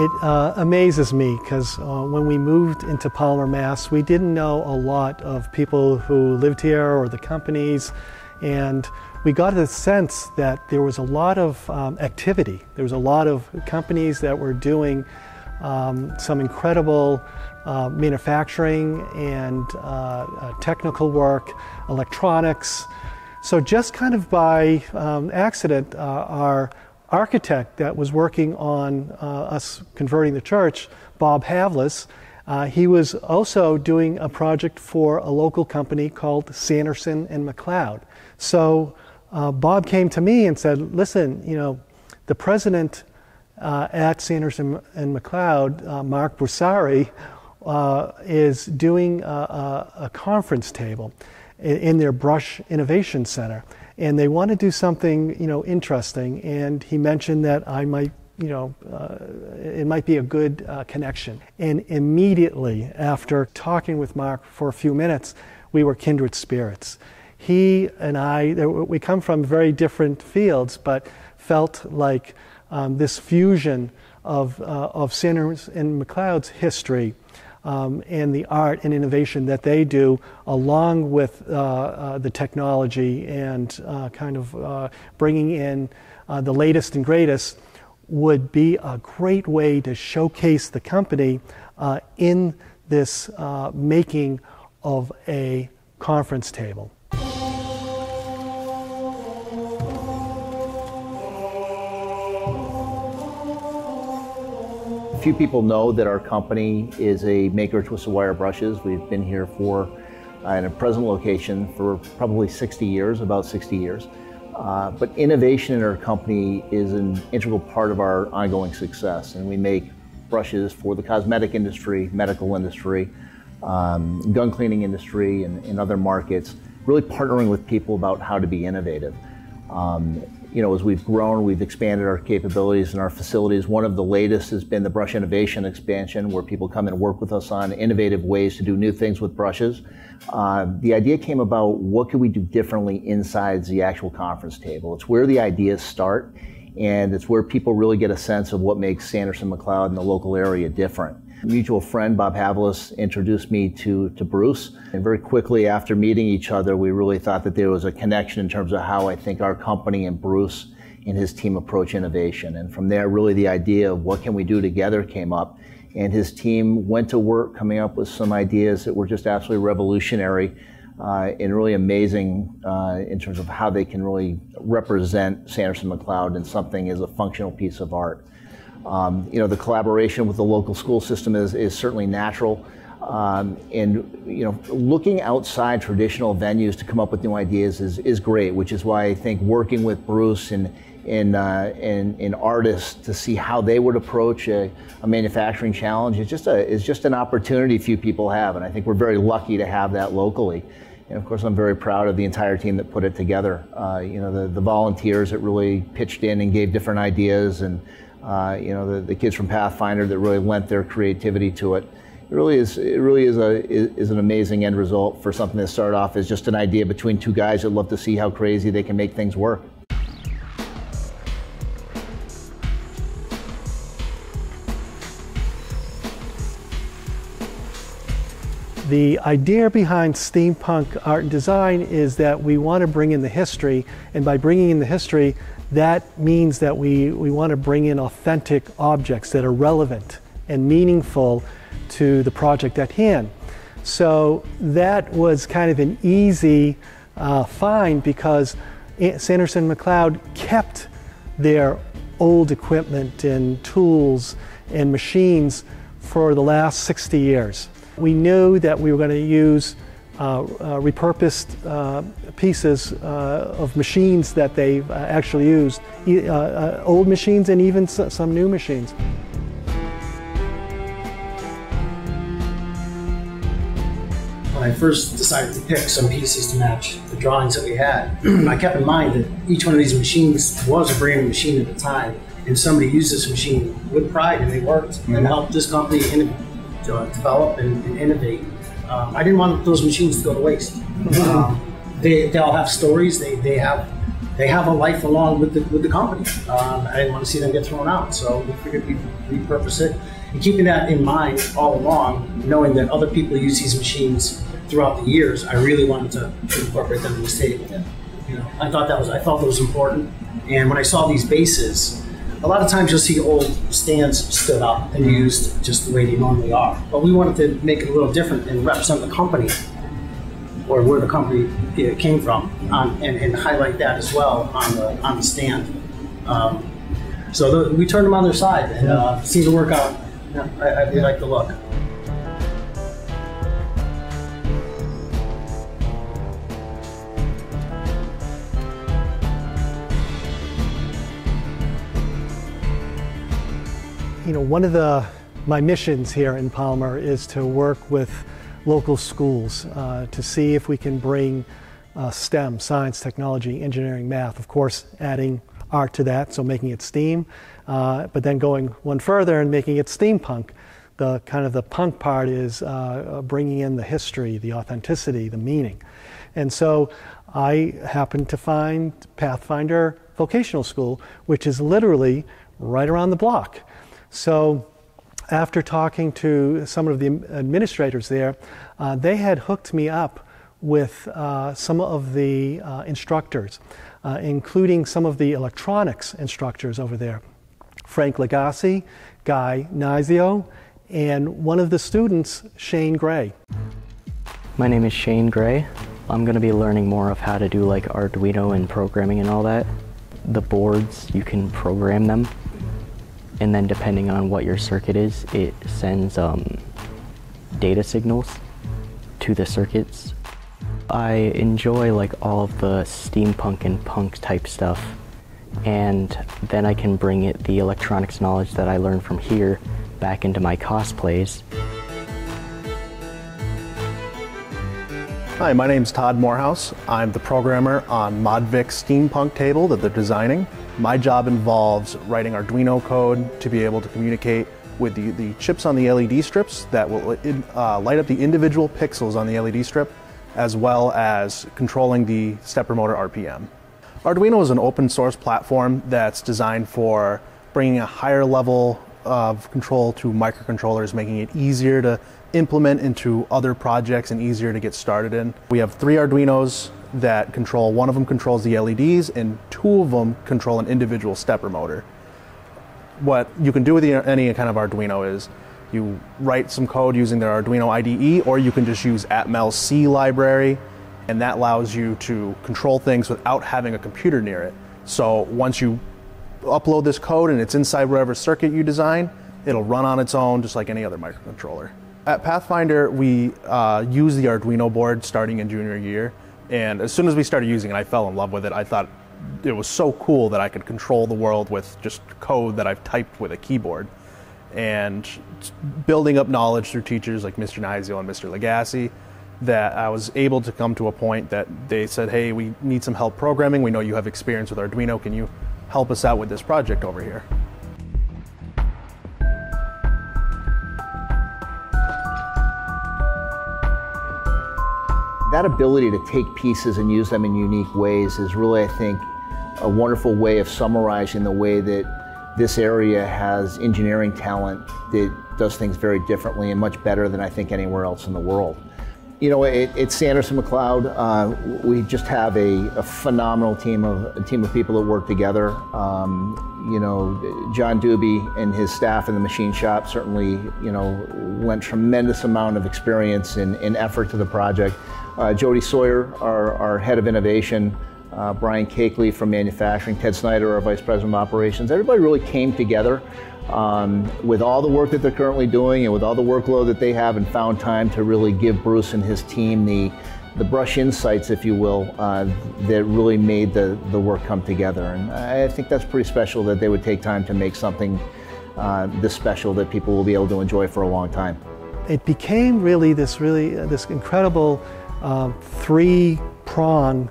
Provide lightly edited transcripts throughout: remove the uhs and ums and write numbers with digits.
It amazes me because when we moved into Palmer, Mass, we didn't know a lot of people who lived here or the companies, and we got a sense that there was a lot of activity. There was a lot of companies that were doing some incredible manufacturing and technical work, electronics. So just kind of by accident, our architect that was working on us converting the church, Bob Havlis, he was also doing a project for a local company called Sanderson and MacLeod. So Bob came to me and said, listen, you know, the president at Sanderson and MacLeod, Mark Borsari, is doing a conference table in their Brush Innovation Center, and they want to do something, you know, interesting. And he mentioned that I might, you know, it might be a good connection. And immediately after talking with Mark for a few minutes, we were kindred spirits. He and I, we come from very different fields, but felt like this fusion of Sanderson and MacLeod's history and the art and innovation that they do, along with the technology and kind of bringing in the latest and greatest, would be a great way to showcase the company in this making of a conference table. Few people know that our company is a maker of twisted wire brushes. We've been here for, in a present location, for probably 60 years, about 60 years. But innovation in our company is an integral part of our ongoing success. And we make brushes for the cosmetic industry, medical industry, gun cleaning industry, and other markets, really partnering with people about how to be innovative. You know, as we've grown, we've expanded our capabilities and our facilities. One of the latest has been the brush innovation expansion, where people come and work with us on innovative ways to do new things with brushes. The idea came about, what could we do differently inside the actual conference table? It's where the ideas start, and it's where people really get a sense of what makes Sanderson MacLeod and the local area different. A mutual friend, Bob Havlis, introduced me to Bruce, and very quickly after meeting each other, we really thought that there was a connection in terms of how I think our company and Bruce and his team approach innovation. And from there, really the idea of what can we do together came up, and his team went to work coming up with some ideas that were just absolutely revolutionary and really amazing in terms of how they can really represent Sanderson MacLeod in something as a functional piece of art. You know, the collaboration with the local school system is certainly natural, and you know, looking outside traditional venues to come up with new ideas is great, which is why I think working with Bruce and artists to see how they would approach a manufacturing challenge is just an opportunity few people have, and I think we're very lucky to have that locally. And of course, I'm very proud of the entire team that put it together. You know, the volunteers that really pitched in and gave different ideas, and you know, the kids from Pathfinder that really lent their creativity to it. It really is an amazing end result for something that started off as just an idea between two guys that love to see how crazy they can make things work. The idea behind steampunk art and design is that we want to bring in the history, and by bringing in the history, that means that we want to bring in authentic objects that are relevant and meaningful to the project at hand. So that was kind of an easy find, because Sanderson MacLeod kept their old equipment and tools and machines for the last 60 years. We knew that we were going to use repurposed pieces of machines that they actually used, old machines and even some new machines. When I first decided to pick some pieces to match the drawings that we had, I kept in mind that each one of these machines was a brand new machine at the time, and somebody used this machine with pride, and they worked and helped this company develop and innovate. I didn't want those machines to go to waste. They all have stories. They have they have a life along with the company. I didn't want to see them get thrown out, so we figured we'd repurpose it. And keeping that in mind all along, knowing that other people use these machines throughout the years, I really wanted to incorporate them in this table. Yeah. You know, I thought that was important. And when I saw these bases, a lot of times you'll see old stands stood up and used just the way they normally are. But we wanted to make it a little different and represent the company, or where the company came from, and highlight that as well on the stand. So we turned them on their side, and seemed to work out. Yeah, I really like the look. You know, one of my missions here in Palmer is to work with local schools to see if we can bring STEM, science, technology, engineering, math, of course adding art to that, so making it STEAM, but then going one further and making it steampunk. The kind of the punk part is bringing in the history, the authenticity, the meaning. And so I happened to find Pathfinder Vocational School, which is literally right around the block. So after talking to some of the administrators there, they had hooked me up with some of the instructors, including some of the electronics instructors over there. Frank Legassi, Guy Nizio, and one of the students, Shane Gray. My name is Shane Gray. I'm going to be learning more of how to do like Arduino and programming and all that. The boards, you can program them, and then depending on what your circuit is, it sends data signals to the circuits. I enjoy like all of the steampunk and punk type stuff, and then I can bring it the electronics knowledge that I learned from here back into my cosplays. Hi, my name's Todd Morehouse. I'm the programmer on ModVic steampunk table that they're designing. My job involves writing Arduino code to be able to communicate with the chips on the LED strips that will light up the individual pixels on the LED strip, as well as controlling the stepper motor RPM. Arduino is an open source platform that's designed for bringing a higher level of control to microcontrollers, making it easier to implement into other projects and easier to get started in. We have 3 Arduinos that control, one of them controls the LEDs and 2 of them control an individual stepper motor. What you can do with any kind of Arduino is you write some code using their Arduino IDE, or you can just use Atmel's C library, and that allows you to control things without having a computer near it. So once you upload this code and it's inside whatever circuit you design, it'll run on its own just like any other microcontroller. At Pathfinder, we use the Arduino board starting in junior year. And as soon as we started using it, I fell in love with it. I thought it was so cool that I could control the world with just code that I've typed with a keyboard. And building up knowledge through teachers like Mr. Nizio and Mr. Legassi, that I was able to come to a point that they said, hey, we need some help programming. We know you have experience with Arduino. Can you help us out with this project over here? That ability to take pieces and use them in unique ways is really, I think, a wonderful way of summarizing the way that this area has engineering talent that does things very differently and much better than I think anywhere else in the world. You know, it's Sanderson and MacLeod. We just have a phenomenal team of people that work together. You know, John Duby and his staff in the machine shop certainly, you know, lent tremendous amount of experience and effort to the project. Jody Sawyer, our head of innovation, Brian Cakley from manufacturing, Ted Snyder, our vice president of operations. Everybody really came together with all the work that they're currently doing and with all the workload that they have, and found time to really give Bruce and his team the brush insights, if you will, that really made the work come together. And I think that's pretty special that they would take time to make something this special that people will be able to enjoy for a long time. It became really this incredible three-prong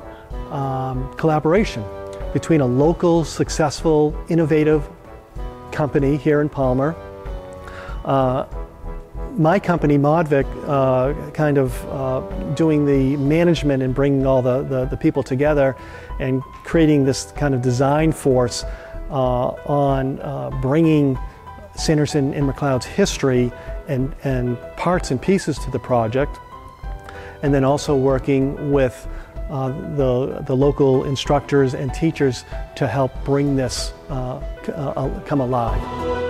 collaboration between a local, successful, innovative company here in Palmer, my company, ModVic, kind of doing the management and bringing all the people together and creating this kind of design force on bringing Sanderson and MacLeod's history and parts and pieces to the project, and then also working with the local instructors and teachers to help bring this come alive.